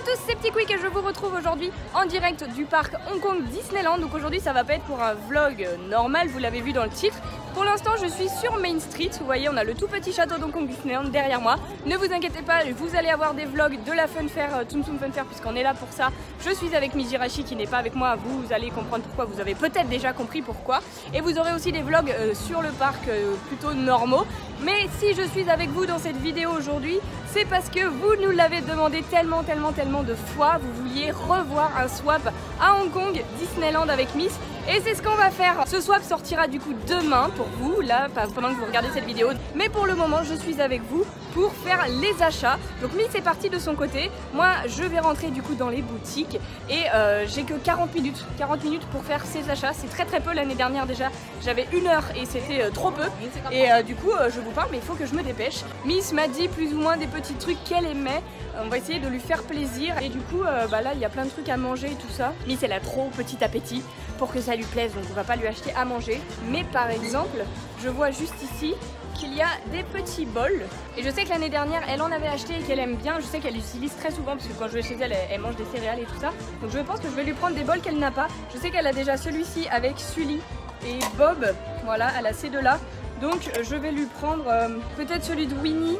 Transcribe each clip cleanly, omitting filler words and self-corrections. à tous, c'est P'tit Quick et je vous retrouve aujourd'hui en direct du parc Hong Kong Disneyland. Donc aujourd'hui ça va pas être pour un vlog normal, vous l'avez vu dans le titre. Pour l'instant je suis sur Main Street, vous voyez on a le tout petit château d'Hong Kong Disneyland derrière moi. Ne vous inquiétez pas, vous allez avoir des vlogs de la Fun Fair, Tsum Tsum Fun Fair puisqu'on est là pour ça. Je suis avec Miss Jirachi qui n'est pas avec moi, vous allez comprendre pourquoi, vous avez peut-être déjà compris pourquoi. Et vous aurez aussi des vlogs sur le parc plutôt normaux. Mais si je suis avec vous dans cette vidéo aujourd'hui, c'est parce que vous nous l'avez demandé tellement de fois. Vous vouliez revoir un swap à Hong Kong Disneyland avec Miss. Et c'est ce qu'on va faire. Ce swap sortira du coup demain pour vous, là, pendant que vous regardez cette vidéo. Mais pour le moment, je suis avec vous pour faire les achats. Donc Miss est partie de son côté. Moi, je vais rentrer du coup dans les boutiques. Et j'ai que 40 minutes pour faire ces achats. C'est très peu. L'année dernière déjà, j'avais 1 heure et c'était trop peu. Et du coup, je vous parle, mais il faut que je me dépêche. Miss m'a dit plus ou moins des petits trucs qu'elle aimait. On va essayer de lui faire plaisir. Et du coup, là, il y a plein de trucs à manger et tout ça. Miss, elle a trop petit appétit pour que ça lui plaise, donc on va pas lui acheter à manger. Mais par exemple, je vois juste ici qu'il y a des petits bols. Et je sais que l'année dernière, elle en avait acheté et qu'elle aime bien. Je sais qu'elle utilise très souvent parce que quand je vais chez elle, elle mange des céréales et tout ça. Donc je pense que je vais lui prendre des bols qu'elle n'a pas. Je sais qu'elle a déjà celui-ci avec Sully et Bob. Voilà, elle a ces deux-là. Donc je vais lui prendre peut-être celui de Winnie.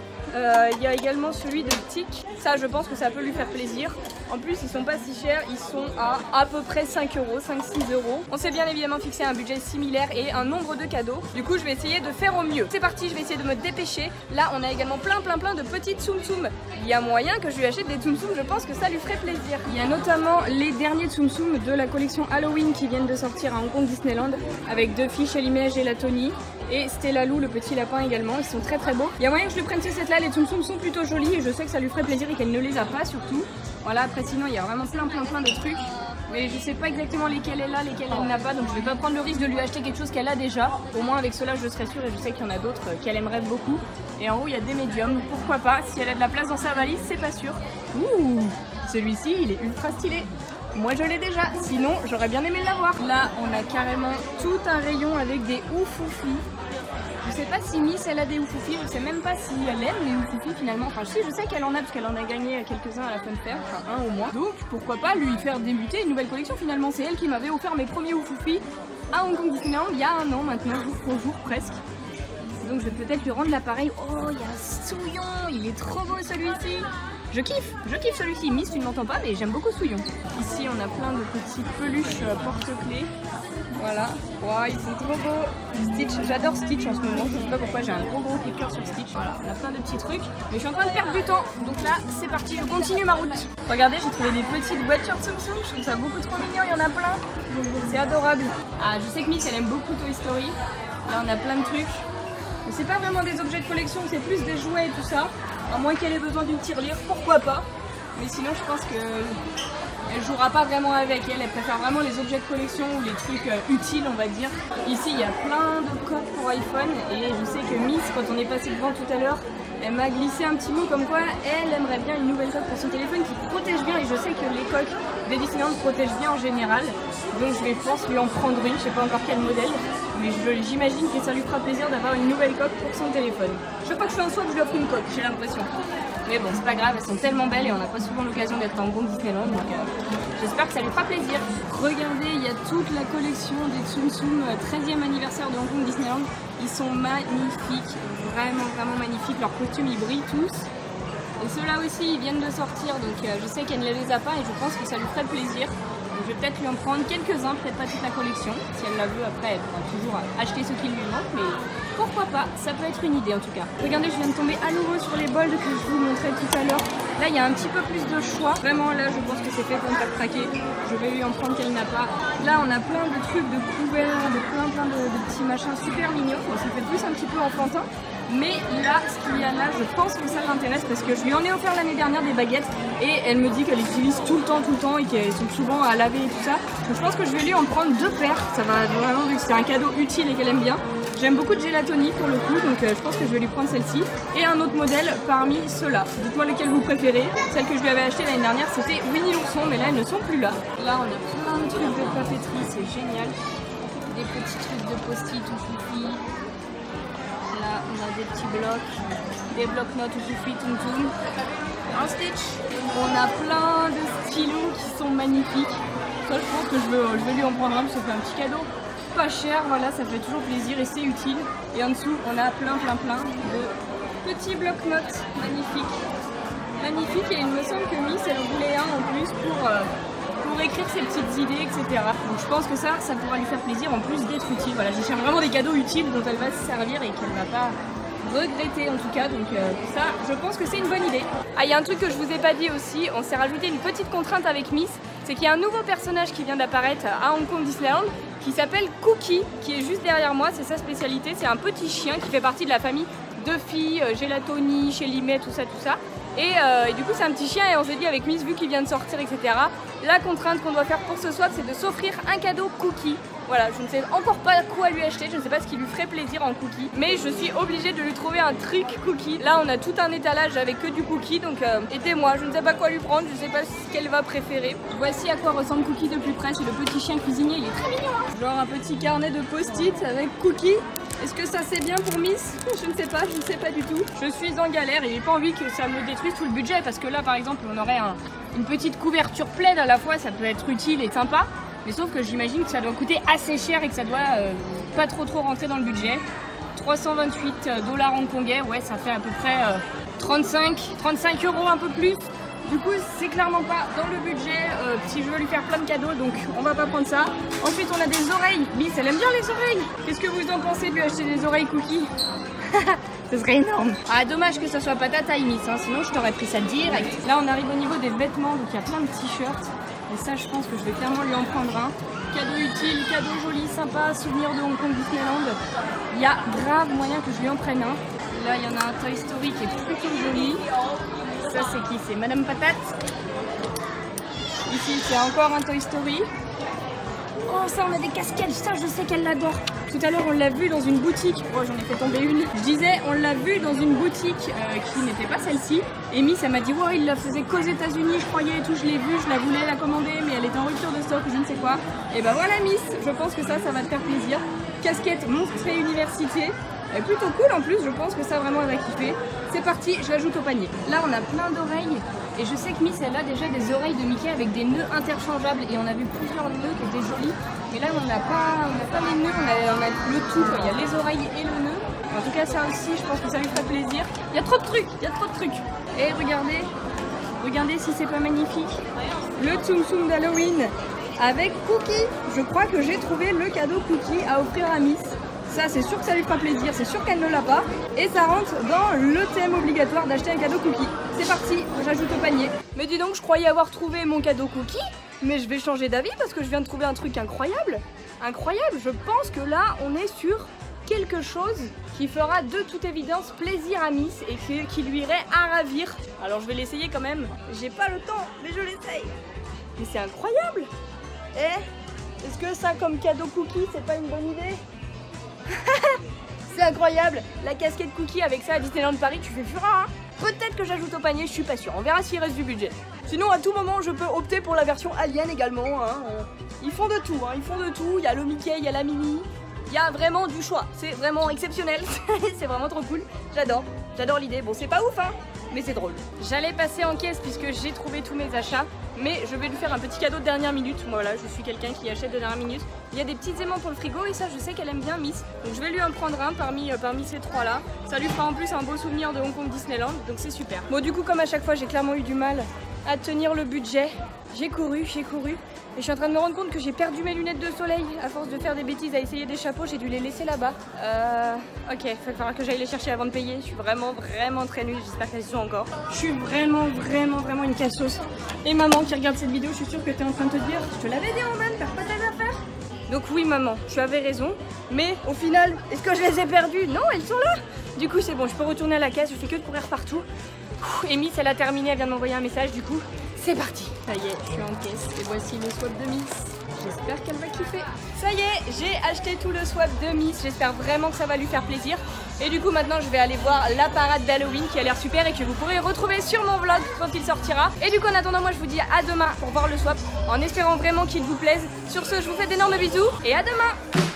Il y a également celui de Tic. Ça, je pense que ça peut lui faire plaisir. En plus, ils sont pas si chers. Ils sont à peu près 5 €, 5-6 €. On s'est bien évidemment fixé un budget similaire et un nombre de cadeaux. Du coup, je vais essayer de faire au mieux. C'est parti, je vais essayer de me dépêcher. Là, on a également plein de petites Tsum Tsum. Il y a moyen que je lui achète des Tsum Tsum. Je pense que ça lui ferait plaisir. Il y a notamment les derniers Tsum Tsum de la collection Halloween qui viennent de sortir à Hong Kong Disneyland avec deux filles, Chélimet et Gélatonie. Et Stella Lou, le petit lapin également, ils sont très beaux. Il y a moyen que je lui prenne ces 7-là, les Tsum Tsum sont plutôt jolis et je sais que ça lui ferait plaisir et qu'elle ne les a pas surtout. Voilà, après sinon il y a vraiment plein de trucs. Mais je sais pas exactement lesquels elle a, lesquels elle n'a pas, donc je vais pas prendre le risque de lui acheter quelque chose qu'elle a déjà. Au moins avec cela je serai sûre et je sais qu'il y en a d'autres qu'elle aimerait beaucoup. Et en haut il y a des médiums, pourquoi pas, si elle a de la place dans sa valise, c'est pas sûr. Ouh, celui-ci il est ultra stylé. Moi je l'ai déjà, sinon j'aurais bien aimé l'avoir. Là on a carrément tout un rayon avec des Oufoufis. Je sais pas si Miss elle a des Oufoufis, je sais même pas si elle aime les Oufoufis finalement. Enfin je sais qu'elle en a parce qu'elle en a gagné quelques-uns à la Fun Fair, enfin un au moins. Donc pourquoi pas lui faire débuter une nouvelle collection finalement. C'est elle qui m'avait offert mes premiers Oufoufis à Hong Kong Disneyland il y a 1 an maintenant, jour pour jour presque. Donc je vais peut-être lui rendre l'appareil. Oh il y a un Souillon, il est trop beau celui-ci. Je kiffe celui-ci. Miss, tu ne m'entends pas mais j'aime beaucoup Souillon. Ici on a plein de petites peluches porte-clés. Voilà, wow, ils sont trop beaux. Stitch, j'adore Stitch en ce moment, je sais pas pourquoi j'ai un gros coup de cœur sur Stitch. Voilà, on a plein de petits trucs, mais je suis en train de perdre du temps. Donc là, c'est parti, je continue ma route. Regardez, j'ai trouvé des petites voitures Tsum Tsum, je trouve ça beaucoup trop mignon, il y en a plein. C'est adorable. Ah, je sais que Miss, elle aime beaucoup Toy Story. Là, on a plein de trucs. Mais c'est pas vraiment des objets de collection, c'est plus des jouets et tout ça. À moins qu'elle ait besoin d'une tirelire, pourquoi pas. Mais sinon, je pense que... elle jouera pas vraiment avec elle, elle préfère vraiment les objets de collection ou les trucs utiles on va dire. Ici il y a plein de codes pour iPhone et je sais que Miss quand on est passé devant tout à l'heure, elle m'a glissé un petit mot comme quoi elle aimerait bien une nouvelle coque pour son téléphone qui protège bien et je sais que les coques des Disneyland protègent bien en général. Donc je vais pense lui en prendre une, je sais pas encore quel modèle, mais j'imagine que ça lui fera plaisir d'avoir une nouvelle coque pour son téléphone. Je veux pas que je sois en soi que je lui offre une coque, j'ai l'impression. Mais bon, c'est pas grave, elles sont tellement belles et on n'a pas souvent l'occasion d'être en bon Disneyland, donc j'espère que ça lui fera plaisir. Regardez, il y a toute la collection des Tsum Tsum 13e anniversaire de Hong Kong Disneyland. Ils sont magnifiques, vraiment magnifiques. Leurs costumes, ils brillent tous. Et ceux-là aussi, ils viennent de sortir, donc je sais qu'elle ne les a pas et je pense que ça lui ferait plaisir. Donc, je vais peut-être lui en prendre quelques-uns, peut-être pas toute la collection. Si elle la veut, après, elle pourra toujours acheter ce qu'il lui manque, mais... pourquoi pas, ça peut être une idée en tout cas. Regardez, je viens de tomber à nouveau sur les bols que je vous montrais tout à l'heure. Là, il y a un petit peu plus de choix. Vraiment, là, je pense que c'est fait pour me faire craquer. Je vais lui en prendre qu'elle n'a pas. Là, on a plein de trucs, de couverts, de plein de petits machins super mignons. Ça fait plus un petit peu enfantin. Mais là, ce qu'il y a là, je pense que ça l'intéresse parce que je lui en ai offert l'année dernière des baguettes et elle me dit qu'elle utilise tout le temps et qu'elles sont souvent à laver et tout ça. Donc, je pense que je vais lui en prendre 2 paires. Ça va vraiment, vu que c'est un cadeau utile et qu'elle aime bien. J'aime beaucoup de Gélatonie pour le coup, donc je pense que je vais lui prendre celle-ci et un autre modèle parmi ceux-là. Dites-moi lequel vous préférez. Celle que je lui avais achetée l'année dernière, c'était Winnie l'ourson, mais là, elles ne sont plus là. Là, on a plein de trucs de papeterie, c'est génial. Des petits trucs de post-it Oufoufis. Là, on a des petits blocs, des blocs-notes Oufoufis Tsum Tsum. un Stitch. On a plein de stylos qui sont magnifiques. Ça, je pense que je vais lui en prendre un parce que c'est un petit cadeau pas cher. Voilà, ça fait toujours plaisir et c'est utile. Et en dessous, on a plein de petits bloc-notes magnifiques. Et il me semble que Miss, elle voulait un en plus pour écrire ses petites idées, etc. Donc je pense que ça pourra lui faire plaisir en plus d'être utile. Voilà, je cherche vraiment des cadeaux utiles dont elle va se servir et qu'elle va pas regretter en tout cas, donc ça je pense que c'est une bonne idée. Ah, il y a un truc que je vous ai pas dit aussi, on s'est rajouté une petite contrainte avec Miss, c'est qu'il y a un nouveau personnage qui vient d'apparaître à Hong Kong Disneyland qui s'appelle Cookie, qui est juste derrière moi, c'est sa spécialité, c'est un petit chien qui fait partie de la famille d'Oufoufis, Gélatonie, Chélimet, tout ça. Et du coup c'est un petit chien et on s'est dit avec Miss, vu qu'il vient de sortir, etc. La contrainte qu'on doit faire pour ce soir, c'est de s'offrir un cadeau Cookie. Voilà, je ne sais encore pas quoi lui acheter, je ne sais pas ce qui lui ferait plaisir en cookie, mais je suis obligée de lui trouver un truc cookie. Là on a tout un étalage avec que du cookie, donc aidez-moi, je ne sais pas quoi lui prendre, je ne sais pas ce qu'elle va préférer. Voici à quoi ressemble Cookie de plus près, c'est le petit chien cuisinier, il est très mignon hein. Genre un petit carnet de post-it avec Cookie. Est-ce que ça c'est bien pour Miss? Je ne sais pas du tout. Je suis en galère et j'ai pas envie que ça me détruise tout le budget, parce que là par exemple on aurait une petite couverture plaid à la fois, ça peut être utile et sympa. Mais sauf que j'imagine que ça doit coûter assez cher et que ça doit pas trop rentrer dans le budget. 328 $ hongkongais, ouais ça fait à peu près 35 euros un peu plus. Du coup c'est clairement pas dans le budget si je veux lui faire plein de cadeaux, donc on va pas prendre ça. Ensuite on a des oreilles, Miss elle aime bien les oreilles. Qu'est-ce que vous en pensez de lui acheter des oreilles Cookie? Ce serait énorme. Ah dommage que ça soit pas ta taille Miss, hein, sinon je t'aurais pris ça direct. Là on arrive au niveau des vêtements, donc il y a plein de t-shirts. Et ça, je pense que je vais clairement lui en prendre un. Cadeau utile, cadeau joli, sympa, souvenir de Hong Kong Disneyland. Il y a grave moyen que je lui en prenne un. Là, il y en a un Toy Story qui est plutôt joli. Ça, c'est qui? C'est Madame Patate. Ici, c'est encore un Toy Story. Oh, ça, on a des casquettes. Ça, je sais qu'elle l'adore. Tout à l'heure, on l'a vu dans une boutique. Oh, j'en ai fait tomber une. Je disais, on l'a vu dans une boutique qui n'était pas celle-ci. Et Miss, elle m'a dit, wow, il la faisait qu'aux États-Unis, je croyais et tout. Je l'ai vue, je la voulais la commander, mais elle était en rupture de stock, je ne sais quoi. Et ben voilà, Miss, je pense que ça va te faire plaisir. Casquette Monster Université. Plutôt cool en plus, je pense que ça vraiment elle va kiffer. C'est parti, je l'ajoute au panier. Là, on a plein d'oreilles. Et je sais que Miss, elle a déjà des oreilles de Mickey avec des nœuds interchangeables. Et on a vu plusieurs nœuds qui étaient jolis. Mais là, on n'a pas les nœuds, on a le tout. Il y a les oreilles et le nœud. En tout cas, ça aussi, je pense que ça lui fera plaisir. Il y a trop de trucs. Et regardez si c'est pas magnifique. Le Tsum Tsum d'Halloween avec Cookie. Je crois que j'ai trouvé le cadeau Cookie à offrir à Miss. Ça, c'est sûr que ça lui fera plaisir, c'est sûr qu'elle ne l'a pas. Et ça rentre dans le thème obligatoire d'acheter un cadeau Cookie. C'est parti, j'ajoute au panier. Mais dis donc, je croyais avoir trouvé mon cadeau Cookie, mais je vais changer d'avis parce que je viens de trouver un truc incroyable. Incroyable, je pense que là, on est sur quelque chose qui fera de toute évidence plaisir à Miss et qui lui irait à ravir. Alors, je vais l'essayer quand même. J'ai pas le temps, mais je l'essaye. Mais c'est incroyable. Eh, est-ce que ça, comme cadeau Cookie, c'est pas une bonne idée? C'est incroyable, la casquette Cookie avec ça à Disneyland Paris, tu fais fureur hein. Peut-être que j'ajoute au panier, je suis pas sûre, on verra s'il reste du budget. Sinon à tout moment je peux opter pour la version Alien également hein. Ils font de tout, hein. Il y a le Mickey, il y a la Minnie. Il y a vraiment du choix, c'est vraiment exceptionnel, c'est vraiment trop cool, j'adore l'idée. Bon c'est pas ouf hein, mais c'est drôle. J'allais passer en caisse puisque j'ai trouvé tous mes achats, mais je vais lui faire un petit cadeau de dernière minute. Moi voilà, je suis quelqu'un qui achète de dernière minute. Il y a des petits aimants pour le frigo et ça je sais qu'elle aime bien Miss. Donc je vais lui en prendre un parmi ces trois là. Ça lui fera en plus un beau souvenir de Hong Kong Disneyland, donc c'est super. Bon du coup comme à chaque fois j'ai clairement eu du mal à tenir le budget. J'ai couru et je suis en train de me rendre compte que j'ai perdu mes lunettes de soleil. À force de faire des bêtises à essayer des chapeaux, j'ai dû les laisser là-bas. Ok, il va falloir que j'aille les chercher avant de payer. Je suis vraiment très nulle, j'espère qu'elles y sont encore. Je suis vraiment une cassos. Et maman qui regarde cette vidéo, je suis sûre que t'es en train de te dire, je te l'avais dit Roman, perds pas tes affaires. Donc oui maman, tu avais raison, mais au final, est-ce que je les ai perdues? Non, elles sont là. Du coup c'est bon, je peux retourner à la caisse, je fais que de courir partout. Et Miss, elle a terminé, elle vient de m'envoyer un message, du coup, c'est parti. Ça y est, je suis en caisse et voici le swap de Miss. J'espère qu'elle va kiffer. Ça y est, j'ai acheté tout le swap de Miss, j'espère vraiment que ça va lui faire plaisir. Et du coup, maintenant, je vais aller voir la parade d'Halloween qui a l'air super et que vous pourrez retrouver sur mon vlog quand il sortira. Et du coup, en attendant, moi, je vous dis à demain pour voir le swap en espérant vraiment qu'il vous plaise. Sur ce, je vous fais d'énormes bisous et à demain!